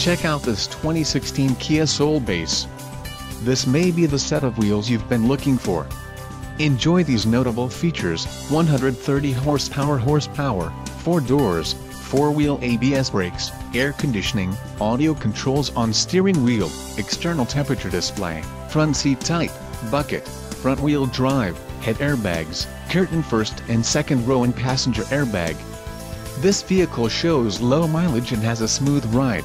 Check out this 2016 Kia Soul Base. This may be the set of wheels you've been looking for. Enjoy these notable features: 130 horsepower, 4 doors, 4-wheel ABS brakes, air conditioning, audio controls on steering wheel, external temperature display, front seat type, bucket, front-wheel drive, head airbags, curtain first and second row and passenger airbag. This vehicle shows low mileage and has a smooth ride.